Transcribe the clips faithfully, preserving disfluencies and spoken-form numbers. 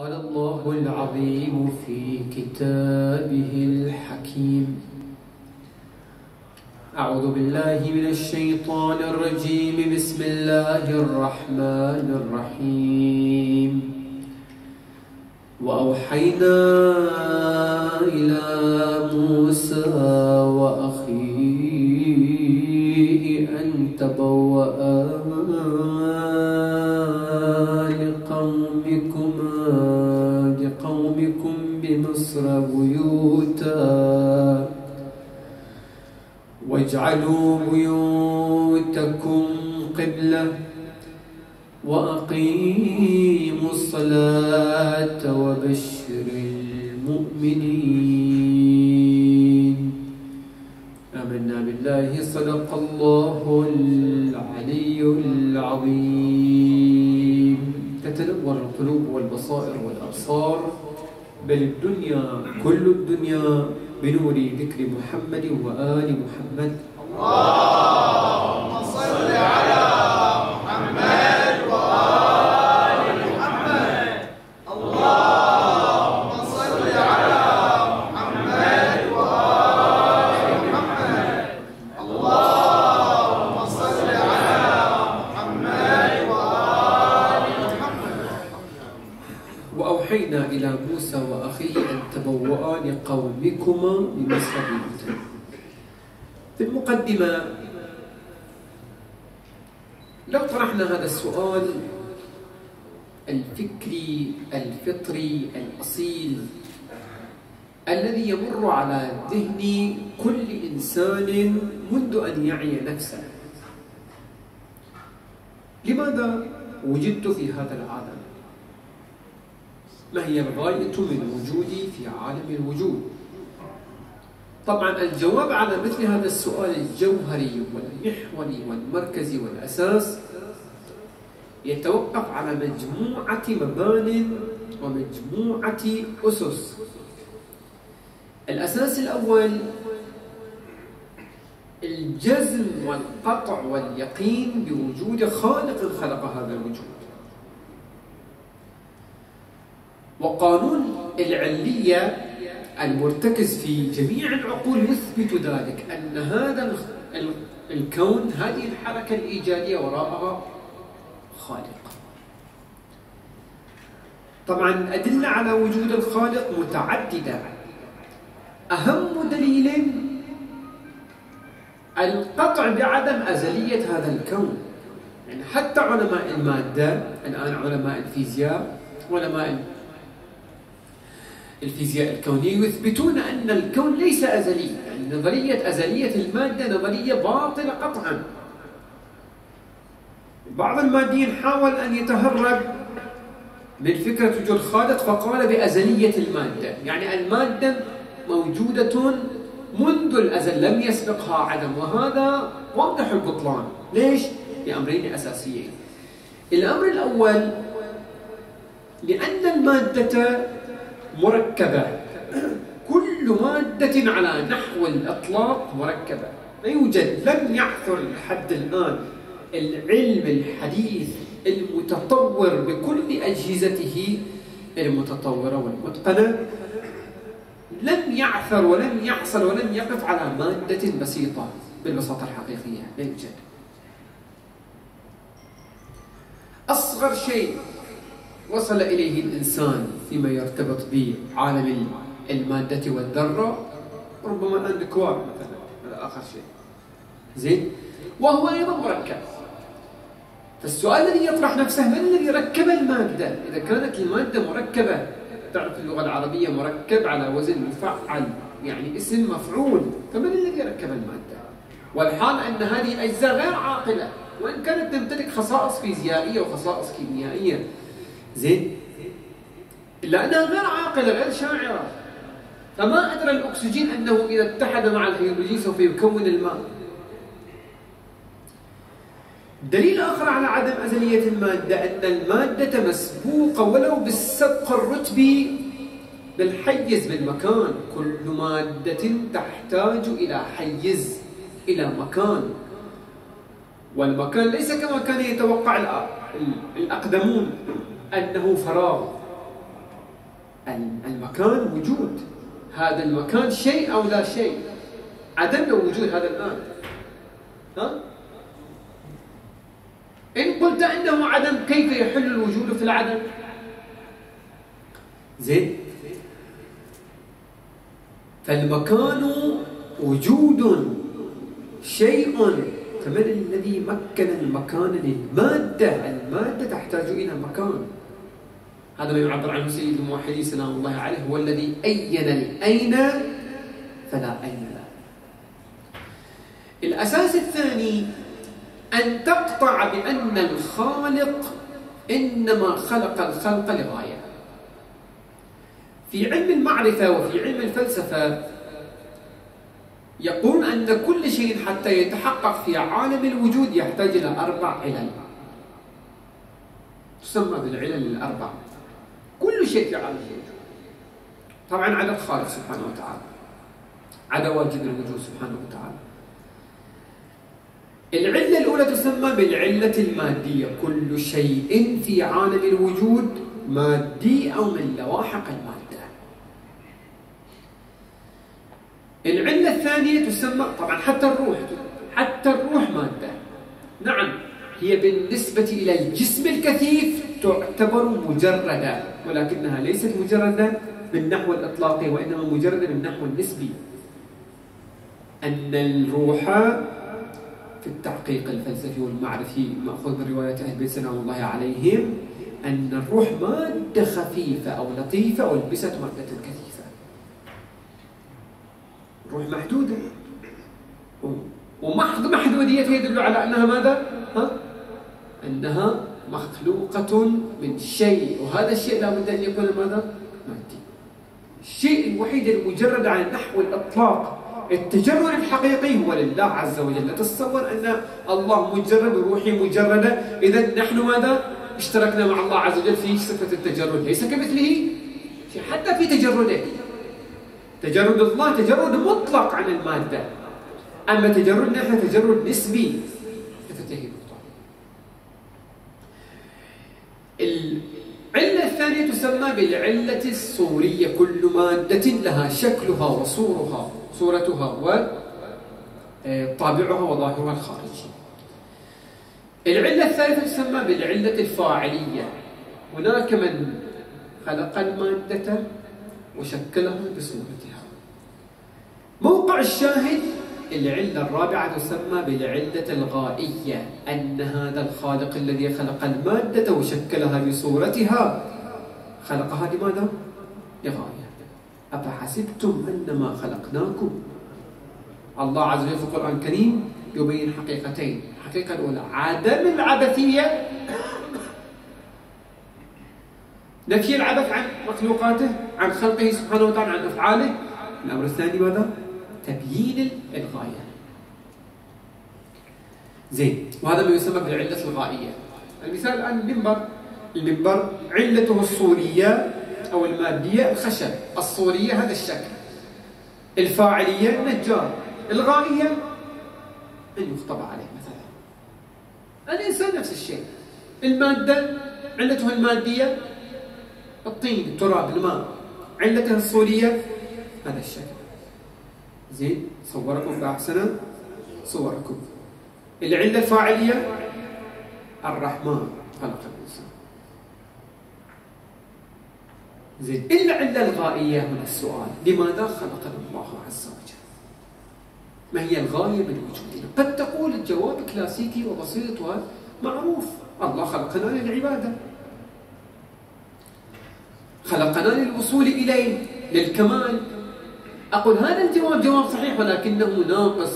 قال الله العظيم في كتابه الحكيم: أعوذ بالله من الشيطان الرجيم، بسم الله الرحمن الرحيم. وأوحينا إلى موسى وأخيه أن تبوأ لقومكما لقومكم بمصر بيوتا واجعلوا بيوتكم قبلة وأقيموا الصلاة وبشر المؤمنين. آمنا بالله، صدق الله العلي العظيم. تتنور القلوب والبصائر والأبصار، بل الدنيا كل الدنيا بنور ذكر محمد وآل محمد. اللهم صل على محمد وآل محمد. اللهم صل على محمد وآل محمد. اللهم صل على محمد وآل محمد. وأوحينا إلى موسى وأخيه أن تبوأ لقومكما بمصر بيوتا. في المقدمة لو طرحنا هذا السؤال الفكري الفطري الأصيل الذي يمر على ذهن كل إنسان منذ أن يعي نفسه: لماذا وجدت في هذا العالم؟ ما هي الغاية من وجودي في عالم الوجود؟ طبعا الجواب على مثل هذا السؤال الجوهري والمحوري والمركزي والأساس يتوقف على مجموعة مبان ومجموعة أسس. الأساس الأول الجزم والقطع واليقين بوجود خالق خلق هذا الوجود. وقانون العلية المرتكز في جميع العقول يثبت ذلك، أن هذا الكون، هذه الحركة الإيجابية، وراءها خالق. طبعا أدلة على وجود الخالق متعددة، أهم دليل القطع بعدم أزلية هذا الكون. يعني حتى علماء المادة الآن، علماء الفيزياء، علماء الفيزياء الكونية، يثبتون أن الكون ليس أزلي. يعني نظرية أزلية المادة نظرية باطلة قطعا. بعض الماديين حاول أن يتهرب من فكرة وجود خالق فقال بأزلية المادة، يعني المادة موجودة منذ الأزل لم يسبقها عدم، وهذا واضح البطلان. ليش؟ لأمرين أساسيين. الأمر الأول لأن المادة مركبة، كل مادة على نحو الإطلاق مركبة، لا يوجد، لم يحصل لحد الآن العلم الحديث المتطور بكل أجهزته المتطورة والمتقنة لم يعثر ولم يحصل ولم يقف على مادة بسيطة بالبساطة الحقيقية، لا يوجد. أصغر شيء وصل إليه الإنسان فيما يرتبط بعالم المادة والذرة ربما الأنكوار مثلا، هذا آخر شيء، زين؟ وهو أيضا مركب. فالسؤال الذي يطرح نفسه: من الذي ركب المادة؟ إذا كانت المادة مركبة، تعرف اللغة العربية مركب على وزن مفعل، يعني اسم مفعول، فمن الذي ركب المادة؟ والحال أن هذه الأجزاء غير عاقلة، وإن كانت تمتلك خصائص فيزيائية وخصائص كيميائية، زين، إلا أنها غير عاقلة غير شاعرة. فما أدرى الأكسجين أنه إذا اتحد مع الهيدروجين سوف يكون الماء. دليل آخر على عدم أزلية المادة أن المادة مسبوقة ولو بالسبق الرتبي بالحيز بالمكان. كل مادة تحتاج إلى حيز، إلى مكان، والمكان ليس كما كان يتوقع الأقدمون أنه فراغ، المكان وجود، هذا المكان شيء أو لا شيء، عدم وجود هذا الآن. ها؟ إن قلت أنه عدم كيف يحل الوجود في العدم؟ زين؟ فالمكان وجود شيء فمن الذي مكن المكان للمادة؟ المادة تحتاج إلى مكان. هذا ما يعبر عنه سيد الموحدين سلام الله عليه، هو الذي أين الأين فلا أين له. الأساس الثاني أن تقطع بأن الخالق إنما خلق الخلق لغاية. في علم المعرفة وفي علم الفلسفة يقول أن كل شيء حتى يتحقق في عالم الوجود يحتاج إلى أربع علل، تسمى بالعلل الأربع. كل شيء في عالم الوجود طبعا على الخالق سبحانه وتعالى، على واجب الوجود سبحانه وتعالى. العلة الأولى تسمى بالعلة المادية، كل شيء في عالم الوجود مادي أو من لواحق المادة. العلة الثانية تسمى طبعا حتى الروح، حتى الروح مادة. نعم هي بالنسبة إلى الجسم الكثيف تعتبر مجردة، ولكنها ليست مجردة بالنحو الإطلاقي، وإنما مجردة بالنحو النسبي. أن الروح في التحقيق الفلسفي والمعرفي مأخوذ من رواية أهل البيت سلام الله عليهم أن الروح مادة خفيفة أو لطيفة ولبست مادة كثيفة. الروح محدودة، ومحض محدوديتها يدل على أنها ماذا؟ ها؟ أنها مخلوقة من شيء، وهذا الشيء لا بد أن يكون ماذا؟ مادي. الشيء الوحيد المجرد عن نحو الإطلاق التجرد الحقيقي هو لله عز وجل. لا تتصور أن الله مجرد وروحي مجردة، إذا نحن ماذا؟ اشتركنا مع الله عز وجل في صفة التجرد، ليس كمثله حتى في تجرده. تجرد الله تجرد مطلق عن المادة، أما تجردنا احنا تجرد نسبي. العلة الثانية تسمى بالعلة الصورية، كل مادة لها شكلها وصورها، صورتها وطابعها وظاهرها الخارجي. العلة الثالثة تسمى بالعلة الفاعلية، هناك من خلق المادة وشكلها بصورتها. موقع الشاهد العلة الرابعة تسمى بالعلة الغائية، أن هذا الخالق الذي خلق المادة وشكلها بصورتها خلقها لماذا؟ لغاية. أفحسبتم أنما خلقناكم. الله عز وجل في القرآن الكريم يبين حقيقتين، الحقيقة الأولى عدم العبثية، نفي العبث عن مخلوقاته، عن خلقه سبحانه وتعالى، عن أفعاله. الأمر الثاني ماذا؟ تبيين الغاية. زين، وهذا ما يسمى بالعلة الغائية. المثال الآن المنبر، المنبر علته الصورية أو المادية الخشب، الصورية هذا الشكل، الفاعلية النجار، الغائية أن يخطب عليه مثلا. الإنسان نفس الشيء، المادة علته المادية الطين، التراب، الماء، علته الصورية هذا الشكل. زين، صوركم فأحسن صوركم. العلة الفاعلية الرحمن خلق الإنسان. زين، العلة الغائية من السؤال، لماذا خلقنا الله عز وجل؟ ما هي الغاية من وجودنا؟ قد تقول الجواب كلاسيكي وبسيط ومعروف، الله خلقنا للعبادة، خلقنا للوصول إليه، للكمال. أقول هذا الجواب جواب صحيح، ولكنه ناقص،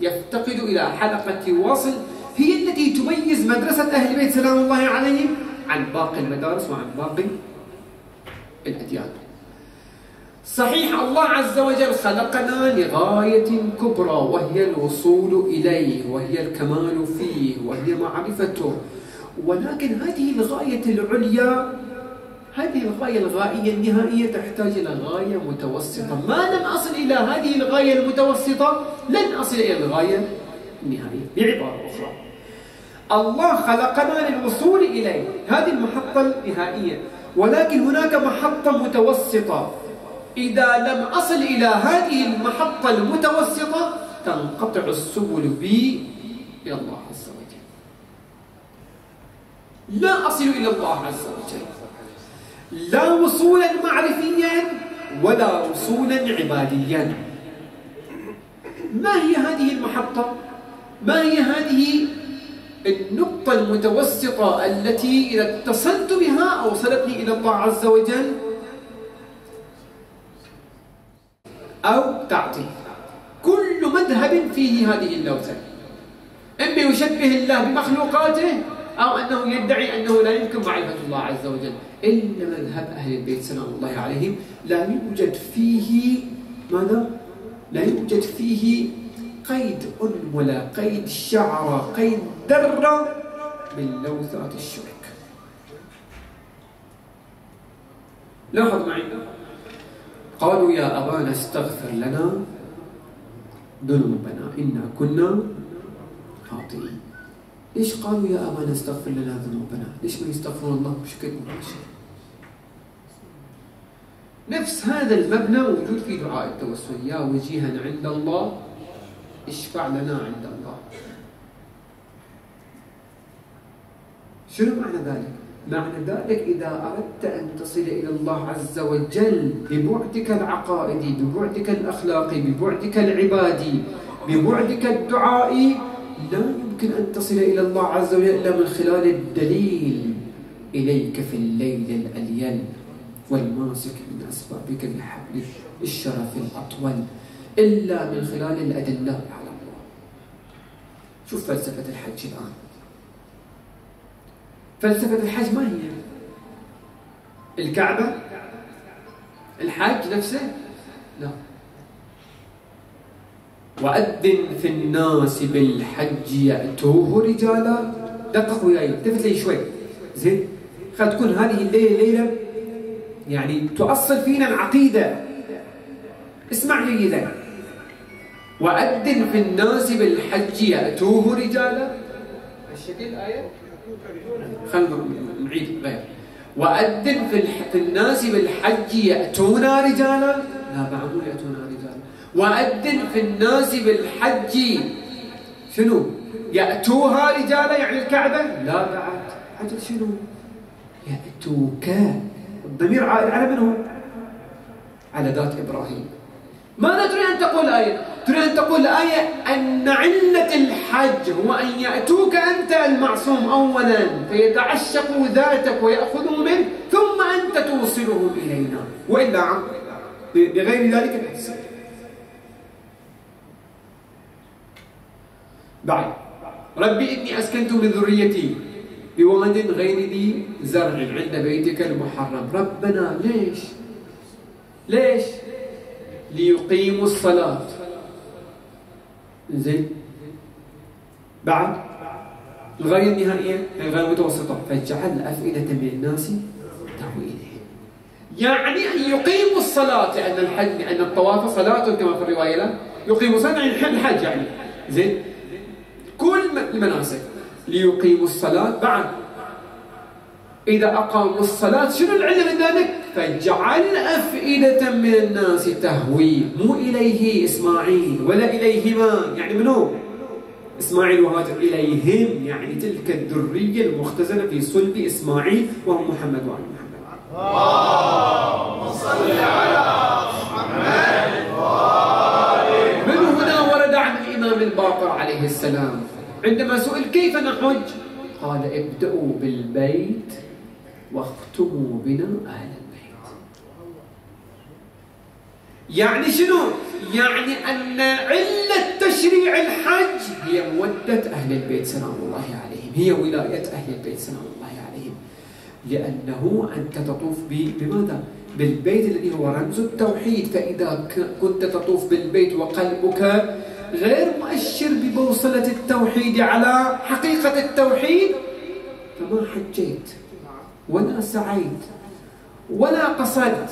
يفتقد إلى حلقة واصل هي التي تميز مدرسة أهل البيت سلام الله عليهم عن باقي المدارس وعن باقي الأديان. صحيح الله عز وجل خلقنا لغاية كبرى، وهي الوصول إليه، وهي الكمال فيه، وهي معرفته، ولكن هذه الغاية العليا، هذه الغاية الغائية النهائية تحتاج إلى غاية متوسطة. ما لم أصل إلى هذه الغاية المتوسطة لن أصل إلى الغاية النهائية. بعبارة أخرى، الله خلقنا للوصول إليه، هذه المحطة النهائية، ولكن هناك محطة متوسطة، إذا لم أصل إلى هذه المحطة المتوسطة تنقطع السبل بي إلى الله عز وجل. لا أصل إلى الله عز وجل، لا وصولا معرفيا ولا وصولا عباديا. ما هي هذه المحطة؟ ما هي هذه النقطة المتوسطة التي إذا اتصلت بها أوصلتني إلى الله عز وجل أو تعطي؟ كل مذهب فيه هذه اللوثة، إما يشبه الله بمخلوقاته أو أنه يدعي أنه لا يمكن معرفة الله عز وجل. إلا مذهب أهل البيت سلام الله عليهم لا يوجد فيه ماذا؟ لا يوجد فيه قيد أن ولا قيد شعر قيد ذرة من لوثات الشرك. لاحظ معي، قالوا يا أبانا استغفر لنا ذنوبنا إنا كنا خاطئين. ليش قالوا يا أبانا استغفر لنا ذنوبنا؟ ليش ما يستغفرون الله بشكل مباشر؟ نفس هذا المبنى موجود في دعاء التوسل، يا وجيها عند الله اشفع لنا عند الله. شنو معنى ذلك؟ معنى ذلك إذا أردت أن تصل إلى الله عز وجل ببعدك العقائدي، ببعدك الأخلاقي، ببعدك العبادي، ببعدك الدعائي، لا يمكن أن تصل إلى الله عز وجل إلا من خلال الدليل: إليك في الليل الأليل والماسك من أسبابك بحبل الشرف الأطول، إلا من خلال الأدلة على الله. شوف فلسفة الحج الآن. فلسفة الحج ما هي؟ الكعبة؟ الحج نفسه؟ لا. وأذن في الناس بالحج يأتوه رجالا. دقق وياي، التفت لي شوي. زين؟ خلت تكون هذه الليلة ليلة يعني تؤصل فينا العقيدة. اسمع جيدا. وأذن في الناس بالحج يأتوه رجالا. الشكل الآية؟ خلنا نعيد غير. وأذن في الناس بالحج يأتونا رجالا. لا معقول يأتونا رجالا. وأذن في الناس بالحج شنو؟ يأتوها رجالا يعني الكعبة؟ لا بعد. عجل شنو؟ يأتوك. الضمير عائد على من هو؟ على ذات إبراهيم. ماذا تريد أن تقول الآية؟ تريد أن تقول الآية أن علة الحج هو أن يأتوك أنت المعصوم أولاً فيتعشقوا ذاتك ويأخذوا منه ثم أنت توصلهم إلينا، وإلا بغير ذلك الحسن. بعد ربي إني أسكنت من ذريتي بواد غير ذي زرع عند بيتك المحرم. ربنا ليش؟ ليش؟ ليقيموا الصلاة. زين؟ بعد الغاية النهائية الغاية المتوسطة، فجعل أفئدة من الناس تهوي إليهم، يعني أن يقيموا الصلاة، لأن الحج لأن الطواف صلاة كما في الرواية، لا يقيموا الصلاة يعني الحج يعني. زين؟ كل المناسك ليقيموا الصلاة. بعد إذا أقاموا الصلاة شنو العلة من ذلك؟ فاجعل أفئدة من الناس تهوي، مو إليه إسماعيل ولا إليهما، يعني منو؟ إسماعيل وهاجر. إليهم يعني تلك الذرية المختزنة في صلب إسماعيل وهم محمد وعلى محمد. اللهم صل على محمد وآل محمد. من هنا ورد عن الإمام الباقر عليه السلام عندما سئل كيف نحج؟ قال ابدأوا بالبيت واختموا بنا أهل البيت. يعني شنو؟ يعني أن علة تشريع الحج هي مودة أهل البيت سلام الله عليهم، هي ولاية أهل البيت سلام الله عليهم، لأنه أنت تطوف بماذا؟ بالبيت الذي هو رمز التوحيد. فإذا كنت تطوف بالبيت وقلبك غير مؤشر ببوصلة التوحيد على حقيقة التوحيد فما حجيت ولا سعيت ولا قصدت.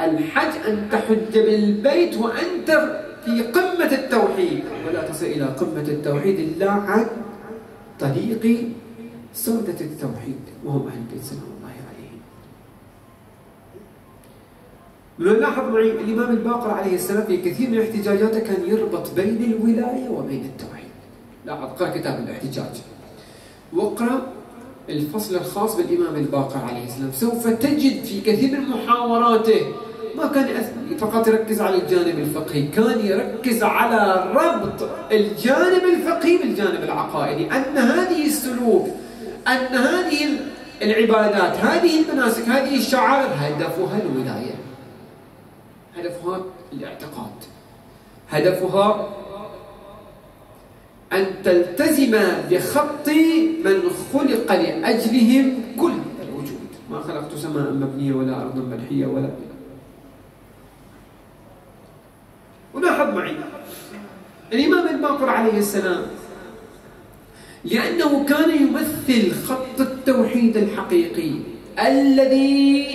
الحج أن تحج بالبيت وأنت في قمة التوحيد، ولا تصل إلى قمة التوحيد إلا عن طريق سودة التوحيد وهم أهل البيت سلام الله عليهم. نلاحظ معي الإمام الباقر عليه السلام في كثير من احتجاجاته كان يربط بين الولاية وبين التوحيد. لاحظ، قرأ كتاب الاحتجاج واقرأ الفصل الخاص بالإمام الباقر عليه السلام، سوف تجد في كثير من محاوراته ما كان فقط يركز على الجانب الفقهي، كان يركز على ربط الجانب الفقهي بالجانب العقائدي، أن هذه السلوك، أن هذه العبادات، هذه المناسك، هذه الشعائر هدفها الولاية، هدفها الاعتقاد، هدفها أن تلتزم بخط من خلق لأجلهم كل الوجود. ما خلقت سماء مبنية ولا أرضا ملحية ولا. ولاحظ معي الإمام الباقر عليه السلام لأنه كان يمثل خط التوحيد الحقيقي الذي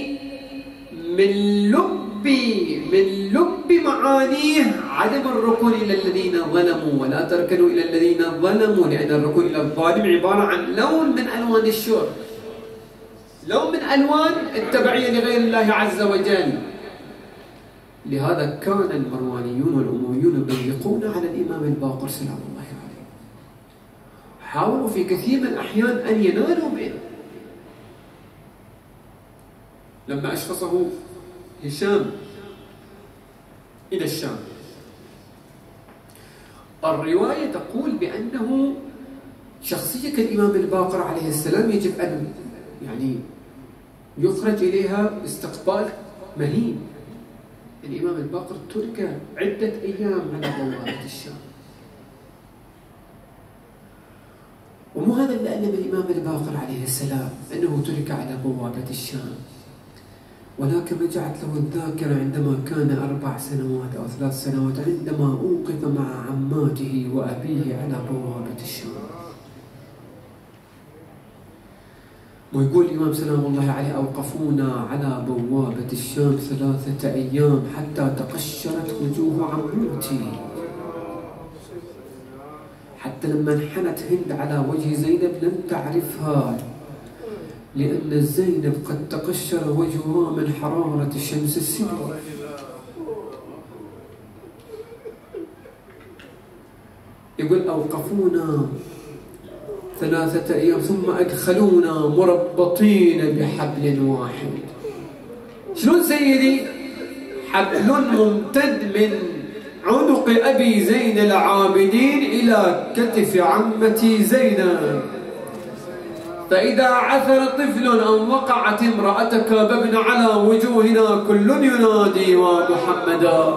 من لب من لب معانيه عدم الركون إلى الذين ظلموا، ولا تركنوا إلى الذين ظلموا، لأن الركون إلى الظالم عبارة عن لون من ألوان الشر، لون من ألوان التبعية لغير الله عز وجل. لهذا كان المروانيون والأمويون يضيقون على الإمام الباقر سلام الله عليه، حاولوا في كثير من الأحيان أن ينالوا منه. لما أشخصه هشام إلى الشام، الرواية تقول بأنه شخصية الإمام الباقر عليه السلام يجب أن يعني يخرج إليها استقبال مهين. الإمام الباقر ترك عدة أيام على بوابة الشام، ومو هذا اللي ألم الإمام الباقر عليه السلام أنه ترك على بوابة الشام، ولكن رجعت له الذاكرة عندما كان أربع سنوات أو ثلاث سنوات، عندما أوقف مع عماته وأبيه على بوابة الشام. ويقول الإمام سلام الله عليه: أوقفونا على بوابة الشام ثلاثة أيام حتى تقشرت وجوه عمتي، حتى لما انحنت هند على وجه زينب لم تعرفها، لأن زينب قد تقشر وجهها من حرارة الشمس السبيل. يقول: أوقفونا ثلاثة أيام ثم أدخلونا مربطين بحبل واحد. شلون سيدي؟ حبل ممتد من عنق أبي زين العابدين إلى كتف عمتي زينب، فإذا عثر طفل أو وقعت امرأة كاببن على وجوهنا كل ينادي ومحمدا.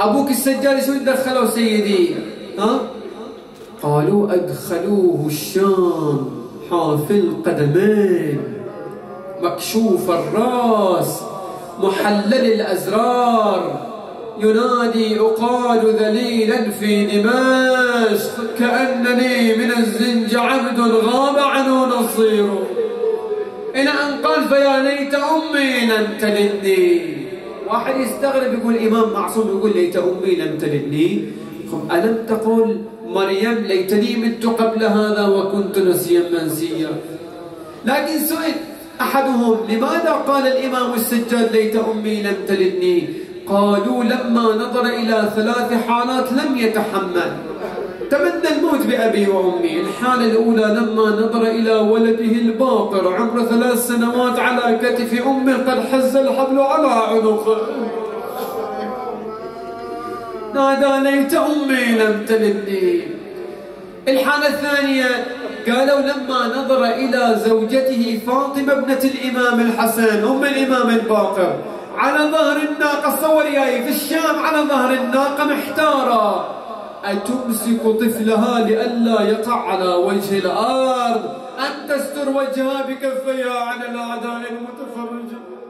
أبوك السجاد شو دخلوا سيدي؟ ها؟ قالوا: أدخلوه الشام حافي القدمين، مكشوف الرأس، محلل الأزرار، ينادي أقال ذليلا في دمشق، كأنني من الزنج عبد غاب عنه نصير، إلى أن قال: فيا ليت أمي لم تلدني. واحد يستغرب، يقول إمام معصوم يقول ليت أمي لم تلدني، ألم تقول مريم ليتني مت قبل هذا وكنت نسيا منسيا؟ لكن سئل أحدهم: لماذا قال الإمام السجاد ليت أمي لم تلدني؟ قالوا: لما نظر إلى ثلاث حالات لم يتحمل، تمنى الموت بأبي وأمي. الحالة الأولى: لما نظر إلى ولده الباقر عمره ثلاث سنوات على كتف أمه قد حز الحبل على عنقه، نادى: ليت أمي لم تلدني. الحالة الثانية: قالوا لما نظر إلى زوجته فاطمة ابنة الإمام الحسن أم الإمام الباقر على ظهر الناقة، صور ياي في الشام على ظهر الناقة محتارة، أتمسك طفلها لئلا يقع على وجه الأرض، أن تستر وجهها بكفيها على الأعداء المتفرجة.